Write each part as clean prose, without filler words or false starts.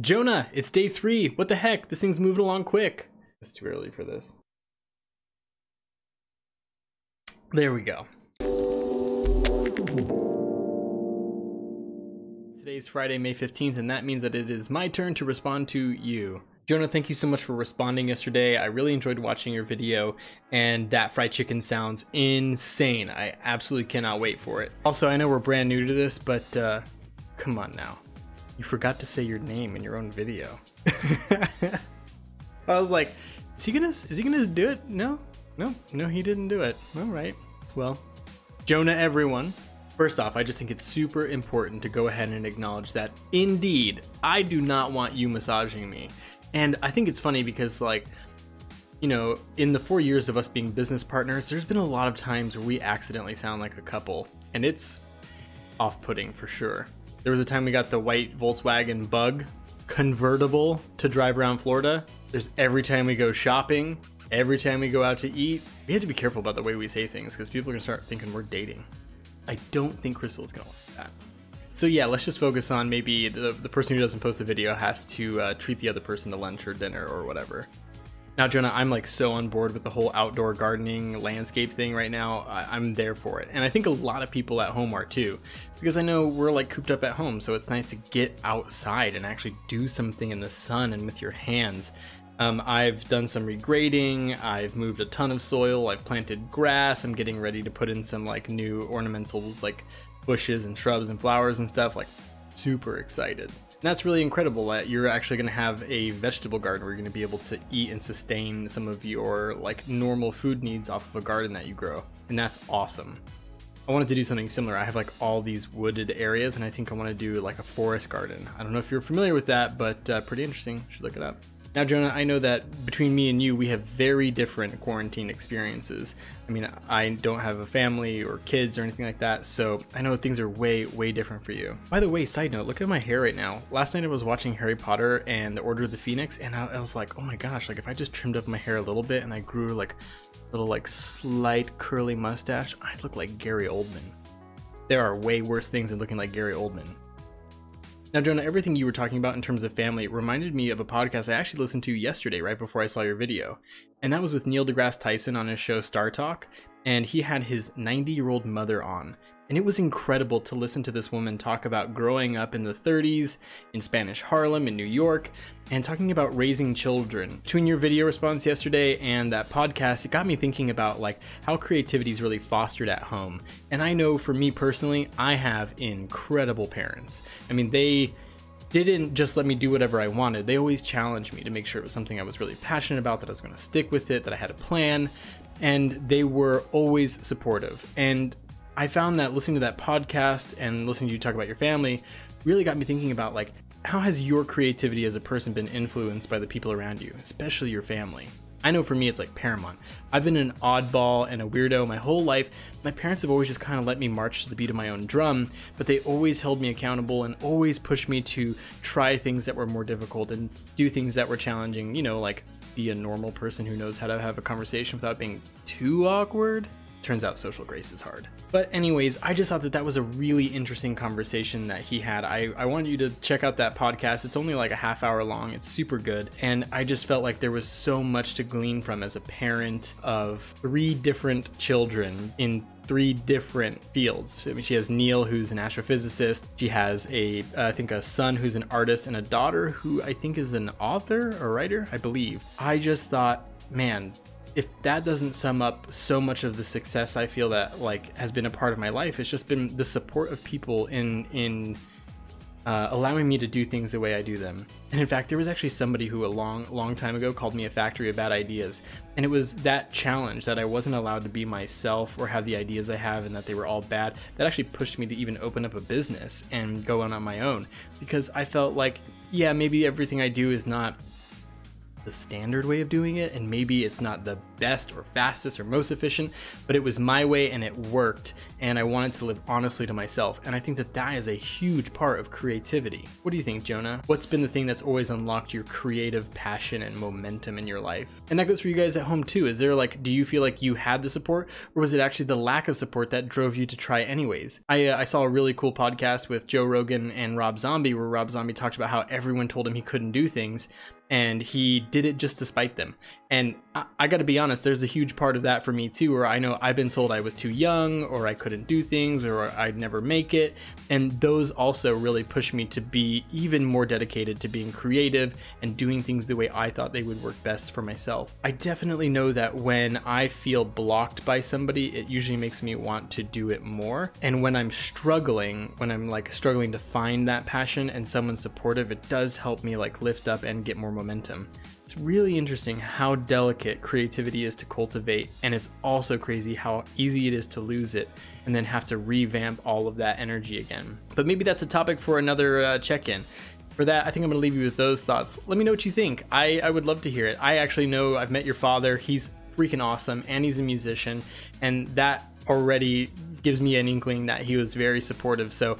Jonah, it's day 3. What the heck? This thing's moving along quick. It's too early for this. There we go. Today's Friday, May 15th, and that means that it is my turn to respond to you. Jonah, thank you so much for responding yesterday. I really enjoyed watching your video, and that fried chicken sounds insane. I absolutely cannot wait for it. Also, I know we're brand new to this, but come on now. You forgot to say your name in your own video. I was like, is he gonna do it? No, he didn't do it. All right. Well, Jonah, everyone. First off, I just think it's super important to go ahead and acknowledge that indeed, I do not want you massaging me. And I think it's funny because, like, you know, in the 4 years of us being business partners, there's been a lot of times where we accidentally sound like a couple, and it's off-putting for sure. There was a time we got the white Volkswagen Bug convertible to drive around Florida. There's every time we go shopping, every time we go out to eat. We have to be careful about the way we say things because people are gonna start thinking we're dating. I don't think Crystal's gonna like that. So yeah, let's just focus on maybe the person who doesn't post a video has to treat the other person to lunch or dinner or whatever. Now, Jonah, I'm like so on board with the whole outdoor gardening landscape thing right now. I'm there for it. And I think a lot of people at home are too, because I know we're like cooped up at home. So it's nice to get outside and actually do something in the sun and with your hands. I've done some regrading, I've moved a ton of soil, I've planted grass, I'm getting ready to put in some like new ornamental like bushes and shrubs and flowers and stuff, like super excited. And that's really incredible that you're actually gonna have a vegetable garden where you're gonna be able to eat and sustain some of your like normal food needs off of a garden that you grow, and that's awesome. I wanted to do something similar. I have like all these wooded areas and I think I wanna do like a forest garden. I don't know if you're familiar with that, but pretty interesting, you should look it up. Now, Jonah, I know that between me and you, we have very different quarantine experiences. I mean, I don't have a family or kids or anything like that, so I know things are way, way different for you. By the way, side note, look at my hair right now. Last night I was watching Harry Potter and the Order of the Phoenix, and I was like, oh my gosh, like if I just trimmed up my hair a little bit and I grew like a little like slight curly mustache, I'd look like Gary Oldman. There are way worse things than looking like Gary Oldman. Now, Jonah, everything you were talking about in terms of family reminded me of a podcast I actually listened to yesterday, right before I saw your video. And that was with Neil deGrasse Tyson on his show Star Talk. And he had his 90-year-old mother on. And it was incredible to listen to this woman talk about growing up in the 30s, in Spanish Harlem, in New York, and talking about raising children. Between your video response yesterday and that podcast, it got me thinking about like how creativity is really fostered at home. And I know for me personally, I have incredible parents. I mean, they didn't just let me do whatever I wanted. They always challenged me to make sure it was something I was really passionate about, that I was gonna stick with it, that I had a plan, and they were always supportive. And I found that listening to that podcast and listening to you talk about your family really got me thinking about like, how has your creativity as a person been influenced by the people around you, especially your family? I know for me, it's like paramount. I've been an oddball and a weirdo my whole life. My parents have always just kind of let me march to the beat of my own drum, but they always held me accountable and always pushed me to try things that were more difficult and do things that were challenging, you know, like be a normal person who knows how to have a conversation without being too awkward. Turns out social grace is hard. But anyways, I just thought that was a really interesting conversation that he had. I wanted you to check out that podcast. It's only like a half-hour long. It's super good. And I just felt like there was so much to glean from as a parent of 3 different children in 3 different fields. I mean, she has Neil, who's an astrophysicist. She has I think a son who's an artist and a daughter who I think is an author or writer, I believe. I just thought, man, if that doesn't sum up so much of the success I feel that like has been a part of my life, it's just been the support of people in allowing me to do things the way I do them. And in fact, there was actually somebody who a long time ago called me a factory of bad ideas. And it was that challenge that I wasn't allowed to be myself or have the ideas I have and that they were all bad that actually pushed me to even open up a business and go on my own, because I felt like, yeah, maybe everything I do is not the standard way of doing it, and maybe it's not the best or fastest or most efficient, but it was my way and it worked, and I wanted to live honestly to myself. And I think that that is a huge part of creativity. What do you think, Jonah? What's been the thing that's always unlocked your creative passion and momentum in your life? And that goes for you guys at home too. Is there like, do you feel like you had the support, or was it actually the lack of support that drove you to try anyways? I saw a really cool podcast with Joe Rogan and Rob Zombie, where Rob Zombie talked about how everyone told him he couldn't do things, and he did it just despite them. And I gotta be honest, there's a huge part of that for me too, where I know I've been told I was too young, or I couldn't do things, or I'd never make it. And those also really pushed me to be even more dedicated to being creative and doing things the way I thought they would work best for myself. I definitely know that when I feel blocked by somebody, it usually makes me want to do it more. And when I'm struggling, when I'm like struggling to find that passion and someone's supportive, it does help me like lift up and get more momentum. It's really interesting how delicate creativity is to cultivate, and it's also crazy how easy it is to lose it and then have to revamp all of that energy again. But maybe that's a topic for another check-in. For that, I think I'm gonna leave you with those thoughts. Let me know what you think. I would love to hear it. I actually know, I've met your father. He's freaking awesome, and he's a musician, and that already gives me an inkling that he was very supportive. So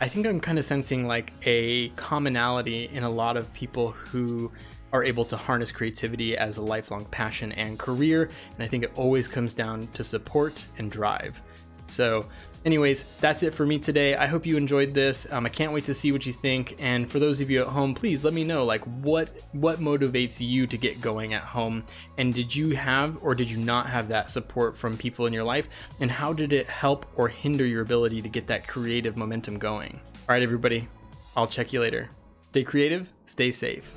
I think I'm kind of sensing like a commonality in a lot of people who are able to harness creativity as a lifelong passion and career. And I think it always comes down to support and drive. So anyways, that's it for me today. I hope you enjoyed this. I can't wait to see what you think. And for those of you at home, please let me know like what motivates you to get going at home? And did you have or did you not have that support from people in your life? And how did it help or hinder your ability to get that creative momentum going? All right, everybody, I'll check you later. Stay creative, stay safe.